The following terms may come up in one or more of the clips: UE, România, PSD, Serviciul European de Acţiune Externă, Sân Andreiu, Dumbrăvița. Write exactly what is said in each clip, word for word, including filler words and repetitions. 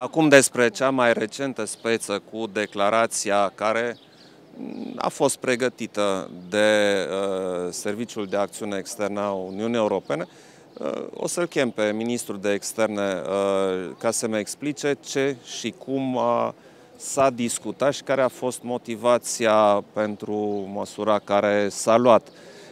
Acum despre cea mai recentă speță cu declarația care a fost pregătită de uh, Serviciul de Acțiune Externă a Uniunii Europene. Uh, o să-l chem pe ministrul de externe uh, ca să mi explice ce și cum uh, s-a discutat și care a fost motivația pentru măsura care s-a luat.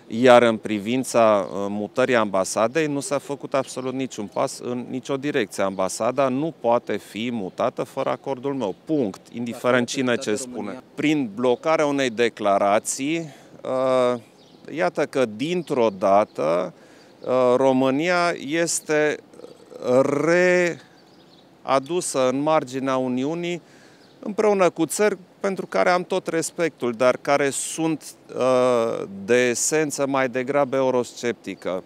Iar în privința mutării ambasadei nu s-a făcut absolut niciun pas în nicio direcție. Ambasada nu poate fi mutată fără acordul meu. Punct. Indiferent cine ce spune. Prin blocarea unei declarații, iată că dintr-o dată România este readusă în marginea Uniunii împreună cu țări pentru care am tot respectul, dar care sunt de esență mai degrabă eurosceptică.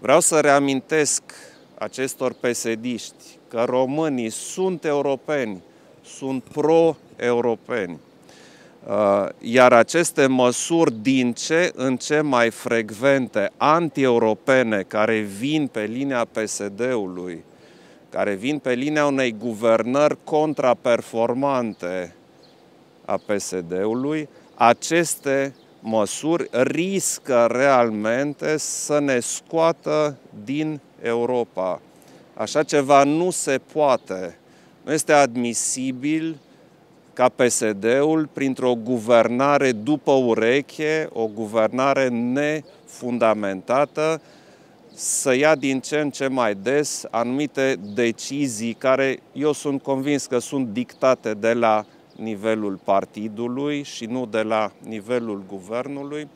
Vreau să reamintesc acestor pesediști că românii sunt europeni, sunt pro-europeni. Iar aceste măsuri din ce în ce mai frecvente, anti-europene, care vin pe linia P S D-ului, care vin pe linia unei guvernări contraperformante a P S D-ului, aceste măsuri riscă realmente să ne scoată din Europa. Așa ceva nu se poate. Nu este admisibil ca P S D-ul, printr-o guvernare după ureche, o guvernare nefundamentată, să ia din ce în ce mai des anumite decizii care eu sunt convins că sunt dictate de la nivelul partidului și nu de la nivelul guvernului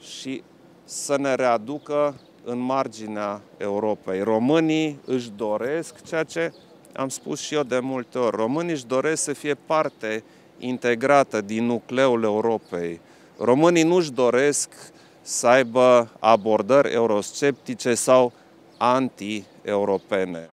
și să ne readucă în marginea Europei. Românii își doresc ceea ce am spus și eu de multe ori. Românii își doresc să fie parte integrată din nucleul Europei. Românii nu își doresc să aibă abordări eurosceptice sau anti-europene.